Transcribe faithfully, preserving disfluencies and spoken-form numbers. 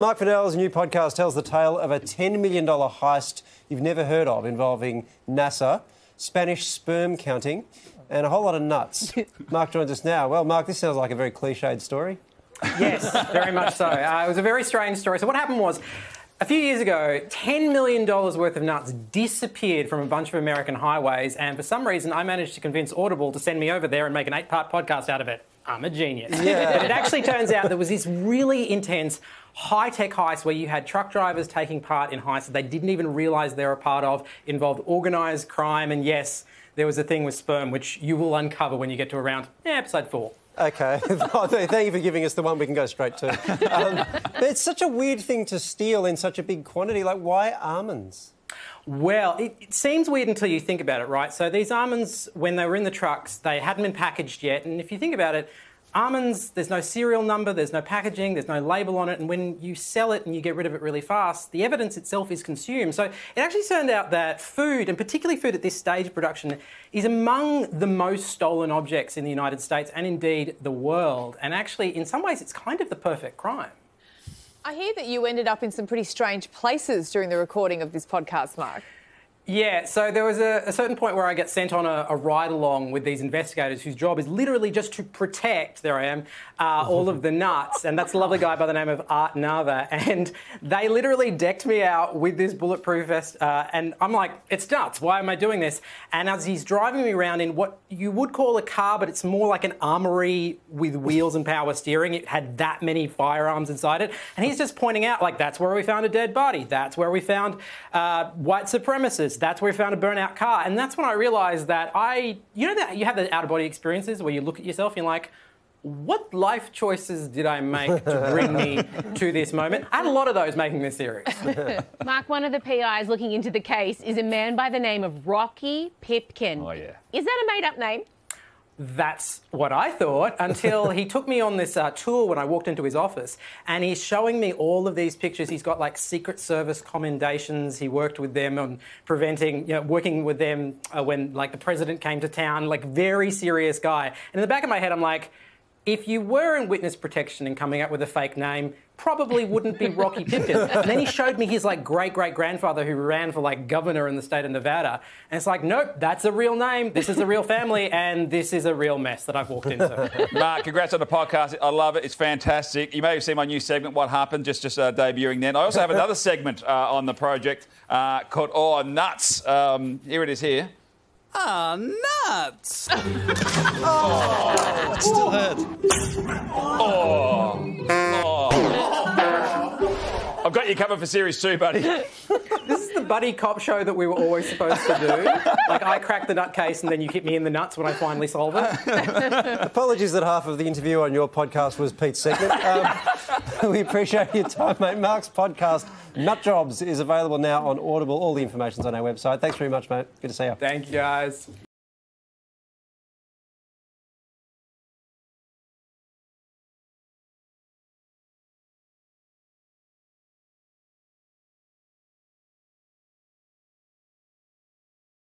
Mark Fennell's new podcast tells the tale of a ten million dollars heist you've never heard of, involving NASA, Spanish sperm counting, and a whole lot of nuts. Mark joins us now. Well, Mark, this sounds like a very cliched story. Yes, very much so. Uh, it was a very strange story. So what happened was, a few years ago, ten million dollars worth of nuts disappeared from a bunch of American highways, and for some reason I managed to convince Audible to send me over there and make an eight-part podcast out of it. I'm a genius. Yeah. But it actually turns out there was this really intense high-tech heist where you had truck drivers taking part in heists that they didn't even realise they were a part of, involved organised crime, and yes, there was a thing with sperm, which you will uncover when you get to around eh, episode four. OK. Thank you for giving us the one we can go straight to. Um, it's such a weird thing to steal in such a big quantity. Like, why almonds? Well, it, it seems weird until you think about it, right? So these almonds, when they were in the trucks, they hadn't been packaged yet. And if you think about it, almonds, there's no serial number, there's no packaging, there's no label on it. And when you sell it and you get rid of it really fast, the evidence itself is consumed. So it actually turned out that food, and particularly food at this stage of production, is among the most stolen objects in the United States and indeed the world. And actually, in some ways, it's kind of the perfect crime. I hear that you ended up in some pretty strange places during the recording of this podcast, Mark. Yeah, so there was a, a certain point where I got sent on a, a ride-along with these investigators whose job is literally just to protect, there I am, uh, all of the nuts. And that's a lovely guy by the name of Art Nava. And they literally decked me out with this bulletproof vest. Uh, and I'm like, it's nuts. Why am I doing this? And as he's driving me around in what you would call a car, but it's more like an armory with wheels and power steering. It had that many firearms inside it. And he's just pointing out, like, that's where we found a dead body. That's where we found uh, white supremacists. That's where we found a burnout car. And that's when I realised that I, you know, that you have the out-of-body experiences where you look at yourself and you're like, what life choices did I make to bring me to this moment? I had a lot of those making this series. Mark, one of the P Is looking into the case is a man by the name of Rocky Pipkin. Oh, yeah. Is that a made-up name? That's what I thought until he took me on this uh, tour when I walked into his office, and he's showing me all of these pictures. He's got like Secret Service commendations. He worked with them on preventing, you know, working with them uh, when like the president came to town, like very serious guy. And in the back of my head, I'm like, if you were in witness protection and coming up with a fake name, probably wouldn't be Rocky Pipkin. And then he showed me his like great-great-grandfather who ran for like governor in the state of Nevada. And it's like, nope, that's a real name. This is a real family. And this is a real mess that I've walked into. Mark, congrats on the podcast. I love it. It's fantastic. You may have seen my new segment, What Happened, just, just uh, debuting then. I also have another segment uh, on the project uh, called Oh, Nuts. Um, here it is here. Oh, nuts! Oh, it still hurt. Oh. Oh. I've got you covered for series two, buddy. This is the buddy cop show that we were always supposed to do. Like, I crack the nut case and then you hit me in the nuts when I finally solve it. Apologies that half of the interview on your podcast was Pete's segment. Um, we appreciate your time, mate. Mark's podcast, Nut Jobs, is available now on Audible. All the information's on our website. Thanks very much, mate. Good to see you. Thank you, guys.